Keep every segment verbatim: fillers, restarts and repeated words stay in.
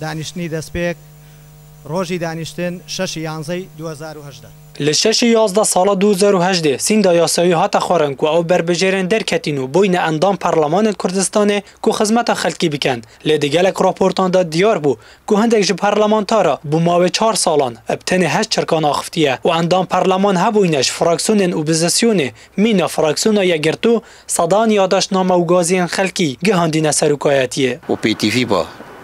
دانیشتنی دەستپێک ڕۆژی دانیشتن شەش یازدە دوو هەزار و هەژدە. لە شەش یازدە ساڵە دوو هەزار و هەژدە سیندا یاسایی هاتە خۆڕنگ و ئەو بەربژێرن دەرکەتین و بووینە ئەندام پەرلەمانە کوردستانێ کو خزمەتە خەلکی بکەن. لە دیگەلێک ڕۆپۆرتاندا دیار بوو کو هەندێک ژ پەرلەمانتارە بۆ ماوە چوار ساڵان ئەبتەنێ هەشت چرکان ئاخفتیە و ئەندام پەرلەمان هەبووینەش فراکسیۆنێن و بزەسیۆنێ مینە فراکسیۆنا یەگرتو سەدان یاداشتنامە و گازیێن خەلکی گەهاندینە سەرۆکایەتیە و پێتیڤی بە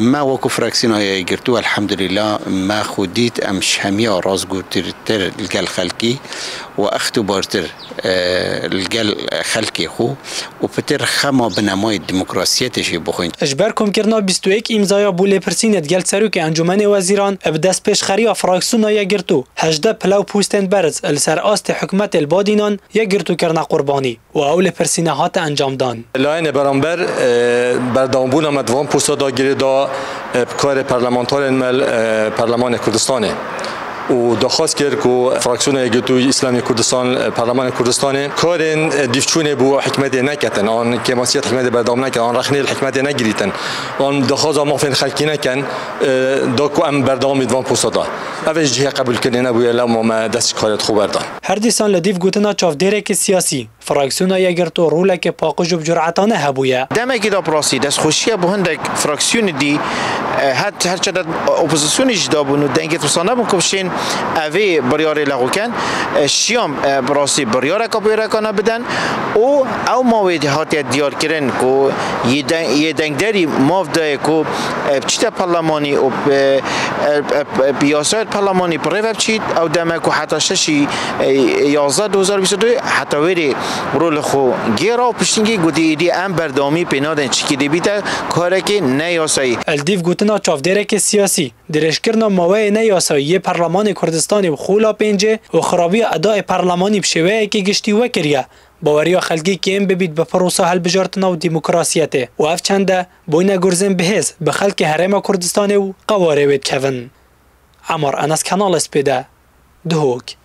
ما وكو فراكسينا يجرتو الحمد لله ما خوديت امش هميا رازگو تر الگل خلقي و اختبارتر الجل خلقي خو وبتر خما بنماي ديمقراسيتشي بخوين اجبركم كرنا بیست و یەک امزايا بولي پرسينت گل سروك انجمن وزيران ابدس پيشخري فراكسينا يجرتو هجده پلاو پوستن برز السر است حكمت البادينان يجرتو كرنا قرباني و اول پرسينه هات انجام دان لاين برانبر بردانبونا مدوان پوستا داگيري دا بكار پرلمانتار انمل پرلمان كردستانه و دخواست کرد که فراکسیون گوتوی اسلامی کردستان پارلمان کردستان کارن دیفچونه بو حکمت نکتن آن کماسیت حکمت بردام نکن آن رخنه حکمت نگیریتن آن دخواست مافین خلکی نکن داکو ام بردام دوان پوسدا اوش جهه قبول کردن بو الا ما دست کارت خوب بردان هر دیسان لدیف گوتنا چاف درک سیاسی فراکسیون یگرتو رولک پاقوج بجرعتانه هبویا دمکی دا پراسی دست خوشیه بو هندک فراکسیون دی هات هر چدت اپوزیسیون جدابونو دنگت وسانه بکوشین اوی بریاری لغوکن شیام براسی بریاره کپیره کنه بدن او او ماوید هاتی دیار کرن که یه دنگداری مافده که چیت پرلمانی و بیاسایت پرلمانی پریوب چید او دمه که حتی ششی یازده دوو هەزار و بیست و دو حتی ویری رول خو گیره و پشتنگی گودی ایدی ام بردامی پینادن چکی دی بیتر کاره که نیاسایی الدیف گوتنا چافدیره که سیاسی درشکرنا ماوی نیاسایی پرلمان کردستان و خولا پنجه و خرابی ادای پارلمانی بشوه که گشتی و کریه باوریا خلقی که این ببید به پروسه حل بجارتنا و دیموکراسیته و اف چنده بوینه گرزن بهز به خلق حرم کردستان و قواره وید کون. عمر انس، کانال سپیده، دهوک.